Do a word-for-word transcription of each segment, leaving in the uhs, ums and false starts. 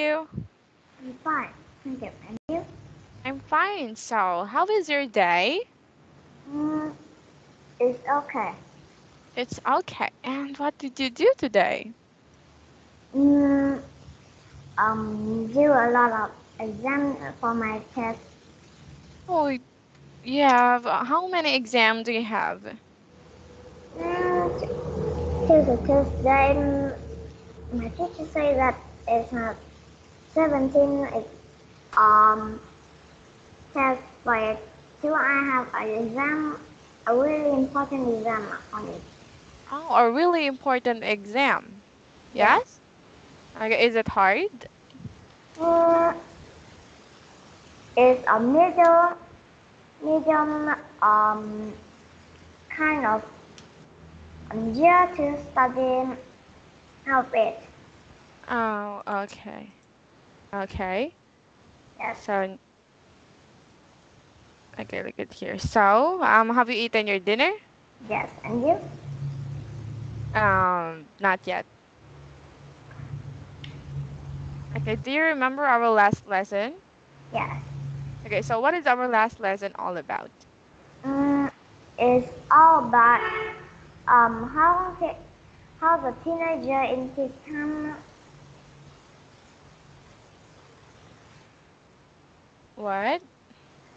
You? I'm fine. I'm good. And you? I'm fine. So, how is your day? Mm, it's okay. It's okay. And what did you do today? Mm, um, do a lot of exams for my test. Oh, yeah. How many exams do you have? Mm, two to test them. My teacher said that it's not seventeen um tests, but do I have an exam, a really important exam on it? Oh, a really important exam. Yes. Yeah. Okay, is it hard? Uh, it's a middle, medium um kind of year to study how it. Oh, okay. Okay. Yes. So, okay, look at here. So, um, have you eaten your dinner? Yes, and you? Um, not yet. Okay, do you remember our last lesson? Yes. Okay, so what is our last lesson all about? Um, it's all about um how the, how the teenager in Vietnam. What?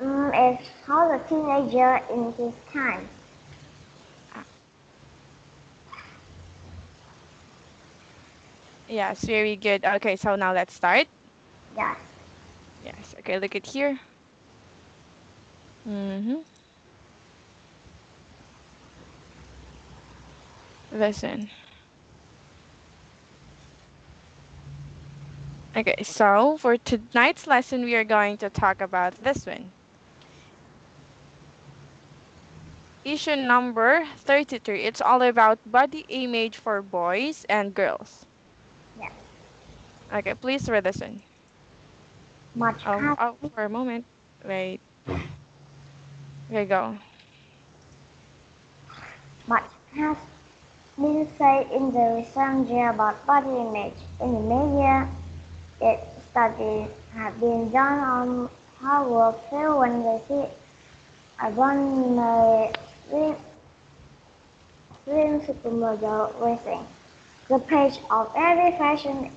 Um, it's how the teenager in his time. Ah. Yes, very good. Okay, so now let's start. Yes. Yes. Okay, look at here. Mm-hmm. Listen. Okay, so for tonight's lesson, we are going to talk about this one. Issue number thirty-three. It's all about body image for boys and girls. Yes. Okay, please read this one. Much oh, oh, for a moment. Wait. Okay, go. Much has been said in the recent year about body image in the media. It studies have been done on how we feel when we see a one slim supermodel racing. The page of every fashion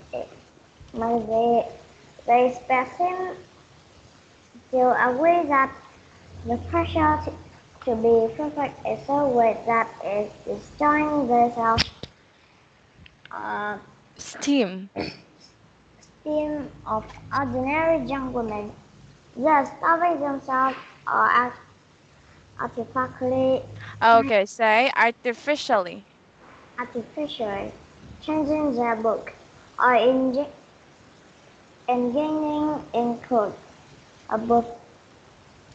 magazine, they specify to agree that the pressure to, to be perfect is so great that it is destroying the self uh, esteem. Team of ordinary young women, they starving themselves or uh, artificially. Okay, say artificially. Artificially, changing their book or engaging in crude, above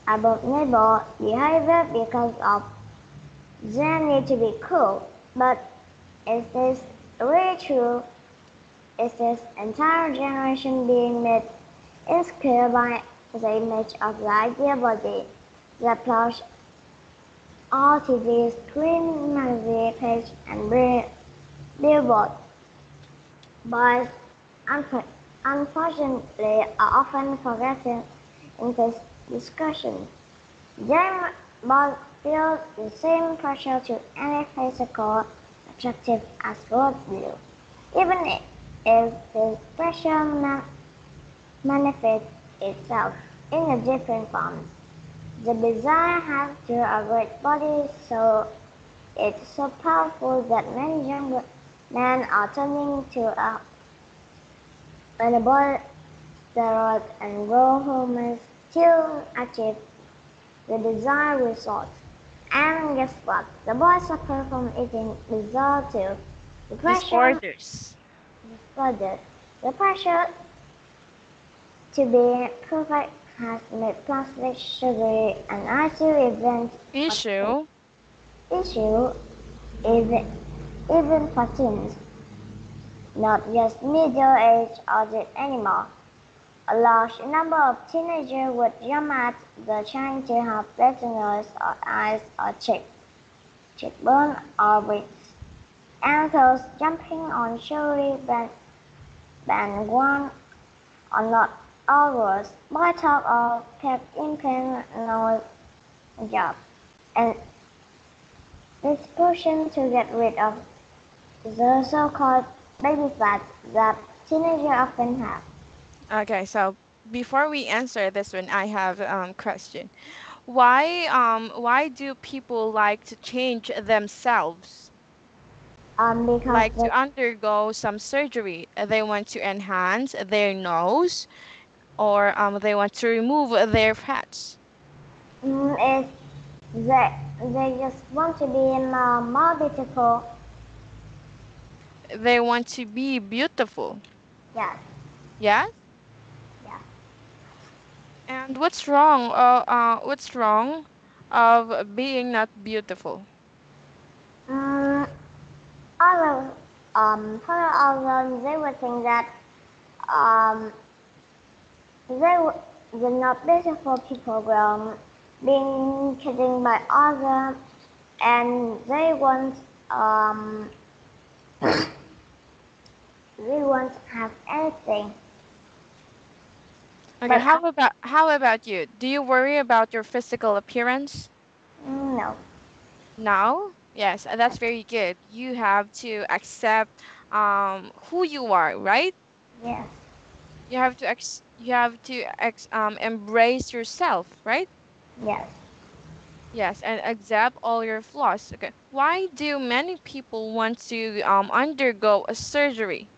above neighbor behavior because of their need to be cool. But is this really true? Is this entire generation being made insecure by the image of the ideal body that plush all to the screen magazine page and billboard? Boys, unfortunately, are often forgotten in this discussion. They both feel the same pressure to any physical attractive as what do, even if If this pressure ma manifests itself in a different form. The desire has to avoid body, so it's so powerful that many young men are turning to a anabolic steroid and grow hormones to achieve the desired result. And guess what? The boys suffer from eating disorder too. The pressure. Further, the pressure to be perfect has made plastic surgery an issue event issue issue even even for teens, not just middle age or the anymore. A large number of teenagers would jump at the trying to have better nose or eyes or cheek cheekbone or breath. And those jumping on surely bandwagon are not ours. My talk of Captain Penn knows a job, and this person to get rid of the so-called baby fat that teenagers often have. Okay, so before we answer this one, I have um question. Why um why do people like to change themselves? Um, because Like to the, undergo some surgery? They want to enhance their nose, or um they want to remove their fats. mm, it's, they, they just want to be more, more beautiful. They want to be beautiful. Yes, Yes? yes. And what's wrong? Uh, uh, what's wrong of being not beautiful? Mm, all of, um, for all of them, they would think that um, they w- the not beautiful people will be kidding by others, and they want um, they won't have anything. Okay, But how about how about you? Do you worry about your physical appearance? no, No? Yes, uh, that's very good. You have to accept um, who you are, right? yes, You have to ex- you have to ex- um, embrace yourself, right? yes. Yes, and accept all your flaws. Okay. Why do many people want to um, undergo a surgery?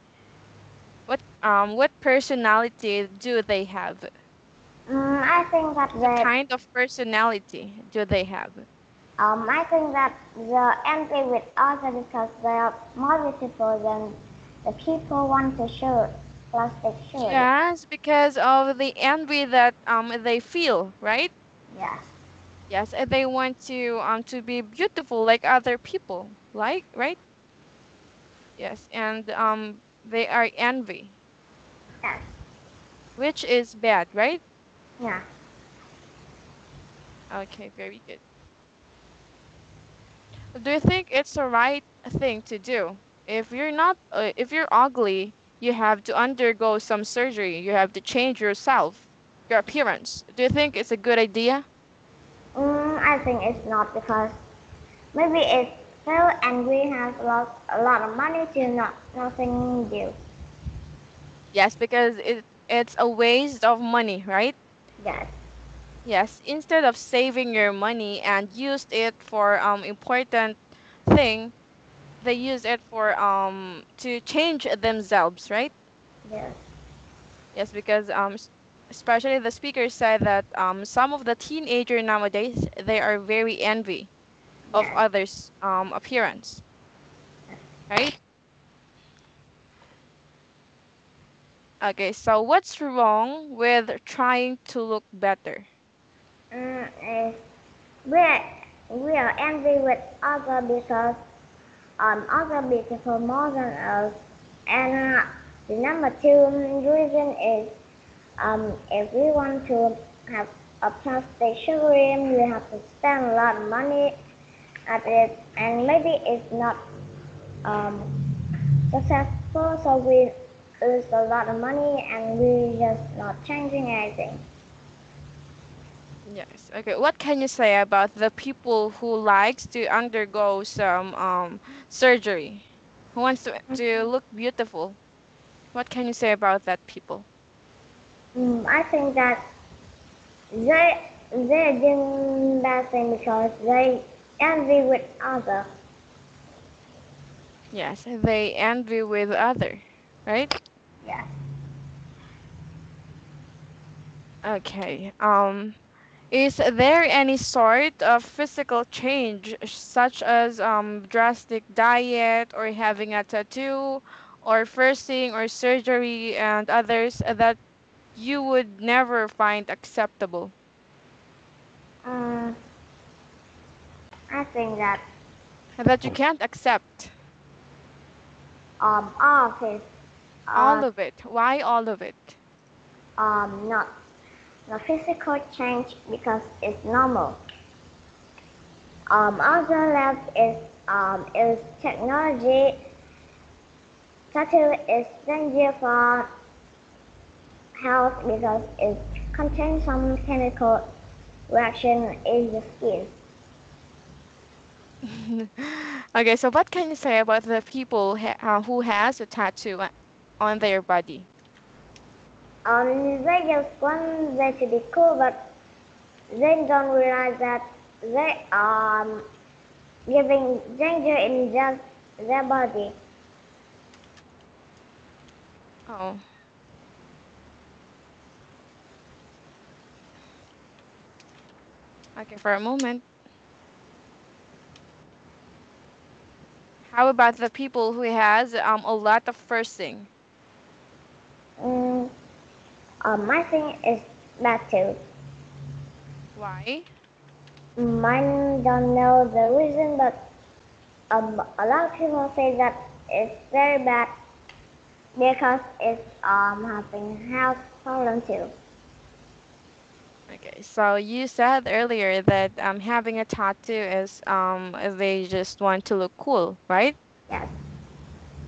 What um what personality do they have? Mm, I think that What the kind of personality do they have? um, I think that they're angry with others because they are more beautiful than the people want to show plastic should. Yes, because of the envy that um they feel, right? Yes, Yes, and they want to um to be beautiful like other people, like right? Yes, and um they are envy, yes, which is bad, right? yeah. Okay, very good. Do you think it's the right thing to do? If you're not, uh, if you're ugly, you have to undergo some surgery. You have to change yourself, your appearance. Do you think it's a good idea? Mm, I think it's not because maybe it's still and we have lost a lot of money to not nothing do. Yes, because it it's a waste of money, right? Yes, Yes, instead of saving your money and used it for um important thing, they use it for um to change themselves, right? yes, Yes, because um, s- especially the speaker said that um, some of the teenager nowadays they are very envy of yes, others' um, appearance, right? Okay, so what's wrong with trying to look better? mm, it's, we're we are angry with other because um other beautiful more than us, and uh, the number two reason is um if we want to have a plastic surgery, we have to spend a lot of money at it, and maybe it's not um successful, so we lose a lot of money and we just not changing anything. Yes. Okay. What can you say about the people who likes to undergo some um, surgery, who wants to to look beautiful? What can you say about that people? Mm, I think that they they're doing that thing because they envy with other. Yes, they envy with other, right? Yes. Okay. Um, Is there any sort of physical change, such as um, drastic diet or having a tattoo or piercing or surgery and others that you would never find acceptable? Um, I think that That you can't accept um all of it all are of it. Why all of it? um not the physical change because it's normal. Um, other left is um is technology. Tattoo is danger for health because it contains some chemical reaction in the skin. Okay, so what can you say about the people ha uh, who has a tattoo on their body? Um, they just want they to be cool, but they don't realize that they are um, giving danger in just their body. Oh, okay, for a moment. How about the people who has um a lot of cursing? Mm, um, my thing is that too. Why? Mine don't know the reason, but um, a lot of people say that it's very bad because it's um having health problem too. Okay, so you said earlier that um having a tattoo is um they just want to look cool, right? Yes.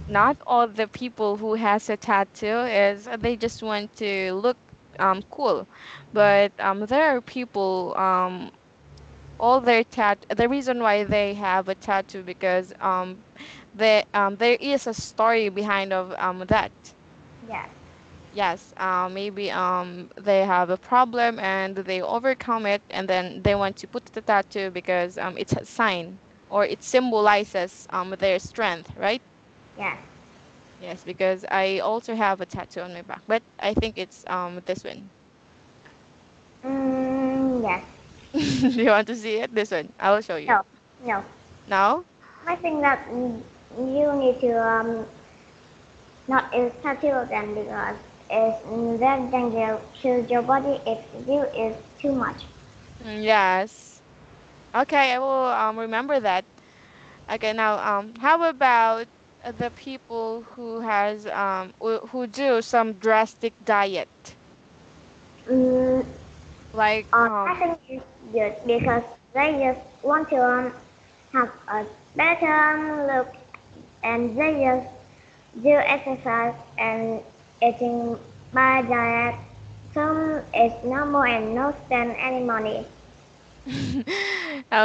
Not all the people who has a tattoo is they just want to look um cool, but um there are people um all their tat the reason why they have a tattoo because um they um there is a story behind of um that. Yes. Yes, uh, maybe um they have a problem and they overcome it, and then they want to put the tattoo because um it's a sign or it symbolizes um their strength, right? Yes. Yes, because I also have a tattoo on my back, but I think it's um this one. Mm, yes. Do you want to see it? This one. I will show you. No. No. No? I think that mm, you need to um not is tattoo them because it's very dangerous to your body if you is too much. Mm, Yes. Okay, I will um remember that. Okay, now um how about the people who has um who who do some drastic diet? Mm, Like um, I um think it's good because they just want to um, have a better um, look and they just do exercise and eating by diet. Some is normal and no spend any money.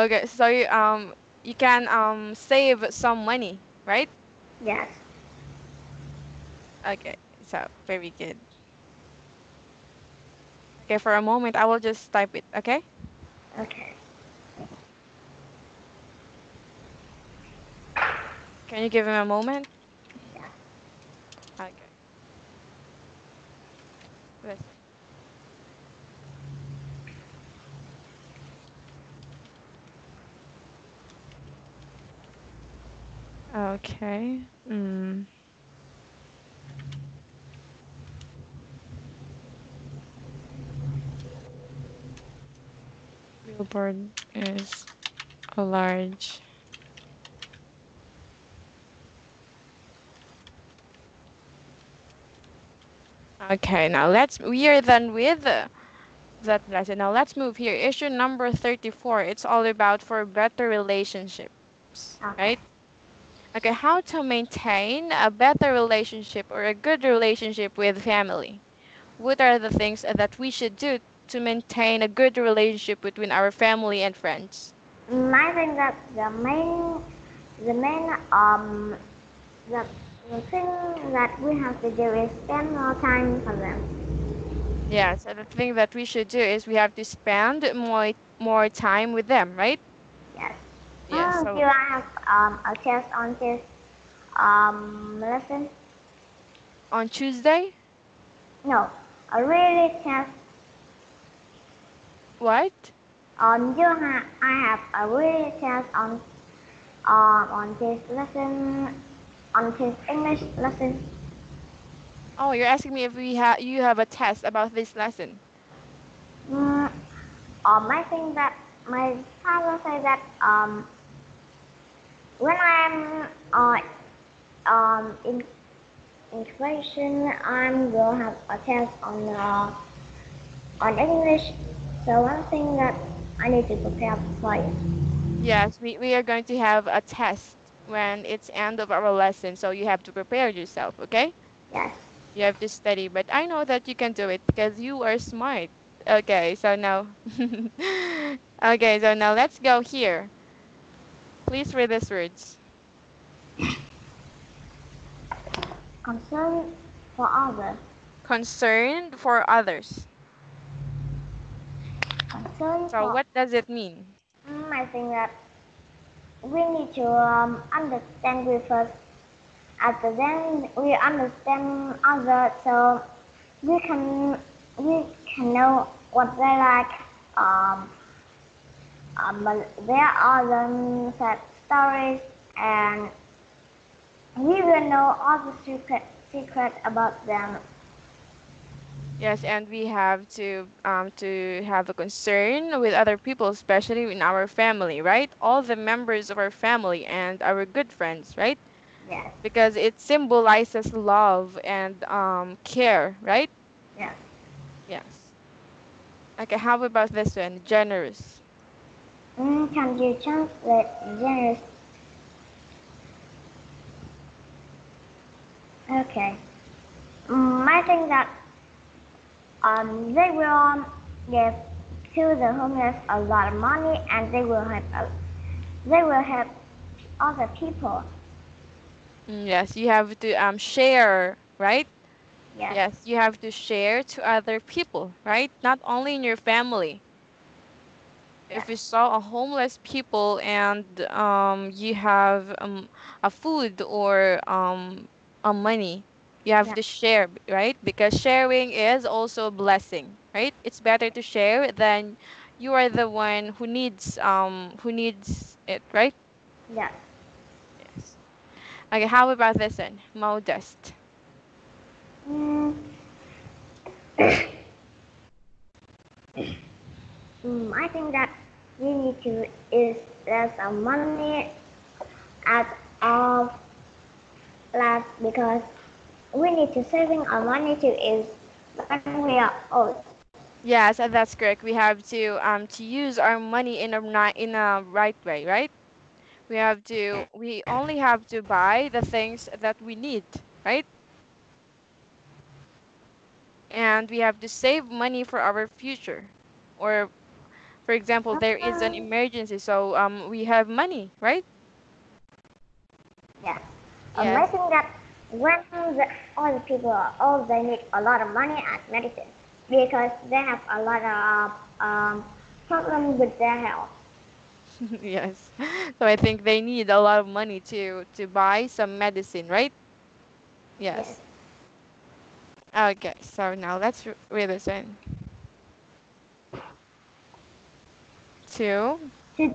okay, so you um you can um save some money, right? Yes. Okay, so very good. Okay, for a moment I will just type it, okay? Okay. Can you give him a moment? Yes. Okay. Let's see. Okay. Mm. Billboard is a large Okay, now let's we are done with uh, that lesson. Now let's move here. Issue number thirty-four. It's all about for better relationships, Okay. right? Okay, how to maintain a better relationship or a good relationship with family. What are the things that we should do to maintain a good relationship between our family and friends? I think that the main, the main um, the, the thing that we have to do is spend more time for them. Yeah, so the thing that we should do is we have to spend more more time with them, right? Yes. Yeah, Oh, do so I have um a test on this um lesson? on Tuesday, No, a really test. what? Um, do ha- I have a really test on um on this lesson, on this English lesson? Oh, you're asking me if we have you have a test about this lesson. Mm, um, I think that my father said that um when I'm uh, um in integration, I'm will have a test on uh, on English. So one thing that I need to prepare for it. Yes, we, we are going to have a test when it's end of our lesson, so you have to prepare yourself, okay? Yes. You have to study, but I know that you can do it because you are smart. Okay, so now. Okay, so now let's go here. Please read these words. Concern for others. Concerned for others. Concern So for what does it mean? Mm, I think that we need to um, understand we first. After then we understand others, so we can we can know what they like. Um, um but there are the sad stories, and we will know all the secret secret about them. Yes, and we have to um, to have a concern with other people, especially in our family, right? All the members of our family and our good friends, right? Yes, Because it symbolizes love and um, care, right? yes. Yes. Okay, how about this one? Generous. Mm, can you translate generous? Okay. Mm, I think that um, they will give to the homeless a lot of money, and they will help. Uh, they will help other people. Mm, Yes, you have to um, share, right? Yes, Yes, you have to share to other people, right? Not only in your family. yes, If you saw a homeless people and um, you have um, a food or um, a money, you have yes, to share, b- right? Because sharing is also a blessing, right? It's better to share than you are the one who needs um who needs it, right? yes. Yes. Okay, how about this one? Modest. Mm, mm, I think that we need to is there's a money as of last, because we need to saving our money to is when we are old. Yes, uh, that's correct. We have to um to use our money in a ni- in a right way, right? We have to we only have to buy the things that we need, right? And we have to save money for our future. Or for example, there is an emergency, so um we have money, right? Yes. Um, I Yes. think that when the, all the people are old, they need a lot of money and medicine because they have a lot of um, problems with their health. Yes. So I think they need a lot of money to to buy some medicine, right? Yes. Yes. Okay, so now let's re- read this one. Two. To,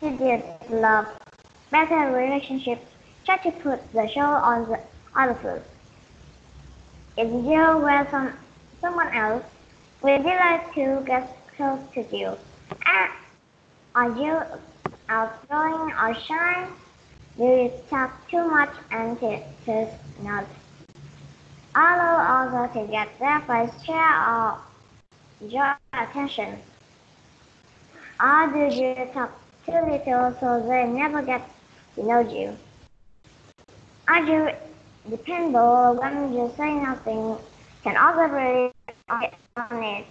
to deal with love, better relationships, try to put the show on the other foot. If you were some, someone else, would you like to get close to you? Ah, are you outgoing or shy? Do you talk too much and to, to not allow others to get their first share of your attention? Or do you talk too little so they never get to know you? Are you dependable when you say nothing? Can others really get on it?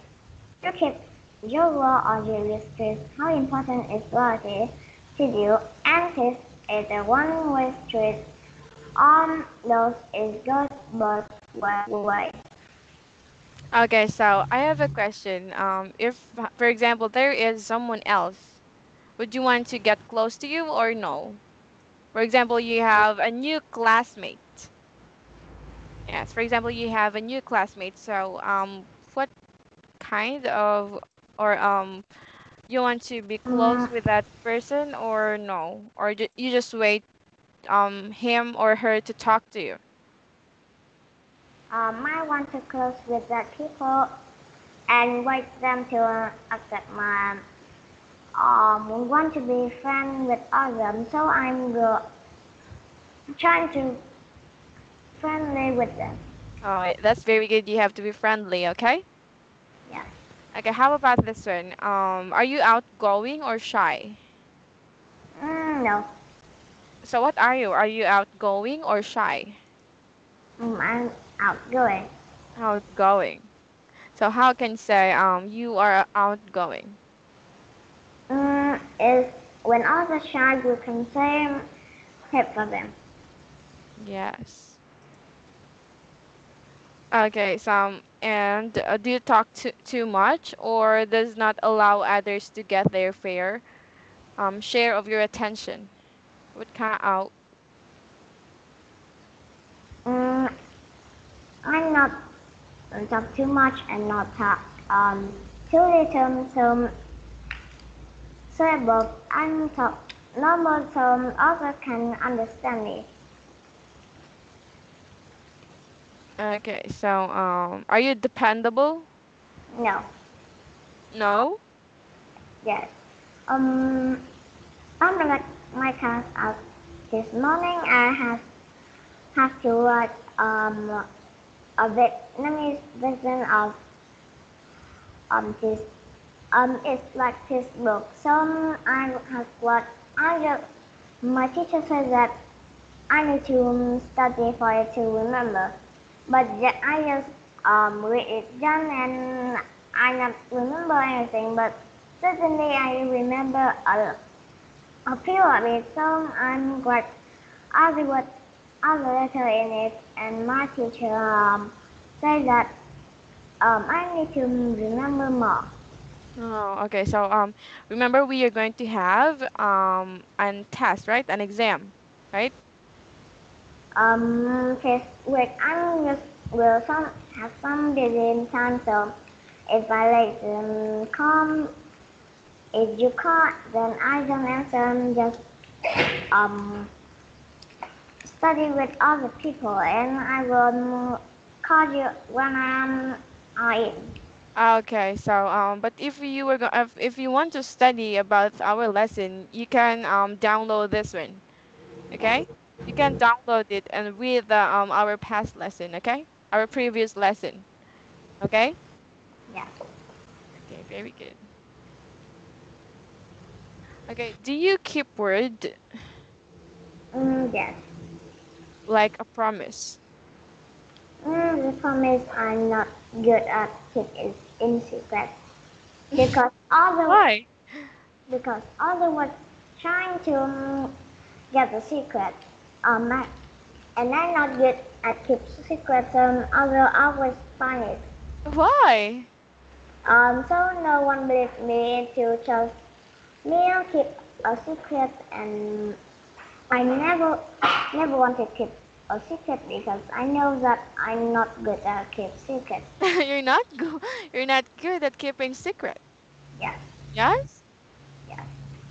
You keep your word or you respect how important is loyalty to you, and this is a one-way street. Um, those is goes both ways. Okay, so I have a question. Um, if, uh, for example, there is someone else, would you want to get close to you or no? For example, you have a new classmate. Yes, for example, you have a new classmate. So, um, what kind of or um, you want to be close Mm, with that person or no? Or ju- you just wait um him or her to talk to you? um, I want to close with that people and wait them to accept my um want to be friend with others, so I'm go- trying to friendly with them. All right, that's very good. You have to be friendly, okay? Yeah. Okay, how about this one? Um, are you outgoing or shy? Mm, no. So what are you? Are you outgoing or shy? Um, I'm outgoing. Outgoing. So how can you say um you are outgoing? Um, is when others shine, we can say help for them. Yes. Okay. So and uh, do you talk too too much, or does not allow others to get their fair um share of your attention? What kind of Um, I'm not don't talk too much and not talk um too little. So so above, I'm talk normal, so others can understand me. okay? So um are you dependable? No. No. Yes. Um, I'm like my class out this morning. I have have to watch um a Vietnamese version of um this um it's like this book. So I have what I just my teacher said that I need to study for it to remember, but ju- I just um read it done and I not remember anything. But suddenly I remember a a few of it. So I'm glad I read all the letter in it, and my teacher um said that um I need to remember more. Oh, okay. So um remember, we are going to have um an test, right? An exam, right? Um, this week I just will some have some busy time, so if I let them come, if you call, then I don't answer. I'm just um study with other people, and I will call you when I'm uh, in. Okay, so um, but if you were go if, if you want to study about our lesson, you can um download this one, okay? You can download it and read the um our past lesson, okay? Our previous lesson, okay? Yeah. Okay, very good. Okay, do you keep word Mm, yes. like a promise? Mm, the problem is I'm not good at keeping it in secret because all the Why? because all the was trying to um, get the secret. Um, I- and I'm not good at keep secrets. Um, although I always find it. Why? Um, so no one believed me to just me I'll keep a secret, and I never never want to keep a secret because I know that I'm not good at keep secret. You're not go you're not good at keeping secret. Yes, Yes? yes.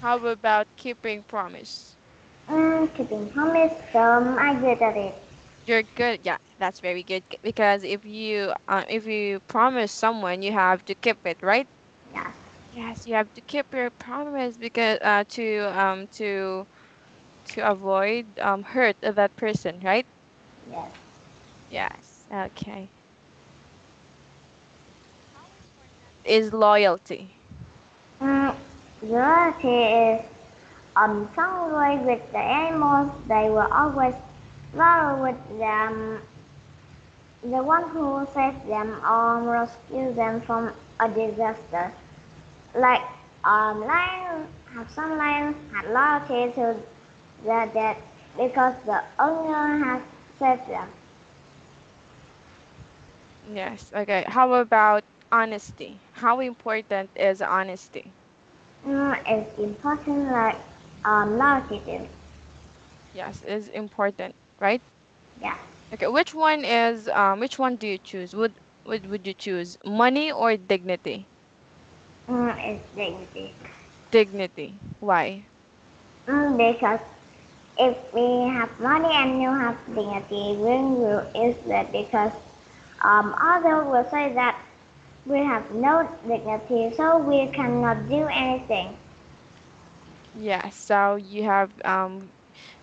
How about keeping promise? Mm, keeping promise, um, I good at it. You're good. Yeah, that's very good. c- Because if you uh, if you promise someone, you have to keep it, right? Yes. Yes, you have to keep your promise because uh, to um to to avoid um hurt of that person, right? Yes. Yes. Okay. Is loyalty. Mm, Loyalty is um some way with the animals. They were always loyal with them. The one who saved them or rescued them from a disaster. Like um lions have some lions had loyalty to their dead because the owner has saved them. Yes. Okay. How about honesty? How important is honesty? Mm, it's important like um loyalty do. Yes, is important, right? Yeah. Okay. Which one is um which one do you choose? Would would would you choose money or dignity? Mm, it's dignity. Dignity. Why? Mm, because if we have money and you have dignity, we will is that because um others will say that we have no dignity, so we cannot do anything. Yeah, so you have um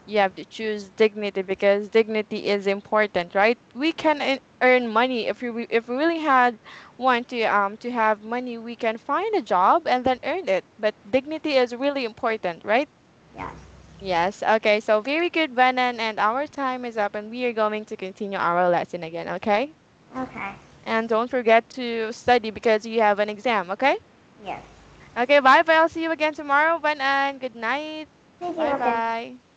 you have to choose dignity because dignity is important, right? We can ear- earn money if we re- if we really had want to um to have money, we can find a job and then earn it. But dignity is really important, right? Yes. Yes. Okay. So very good, Brennan. And our time is up, and we are going to continue our lesson again. Okay. Okay. And don't forget to study because you have an exam. Okay. Yes. Okay. Bye bye. I'll see you again tomorrow, Brennan. Good night. Thank you. Bye Okay. bye.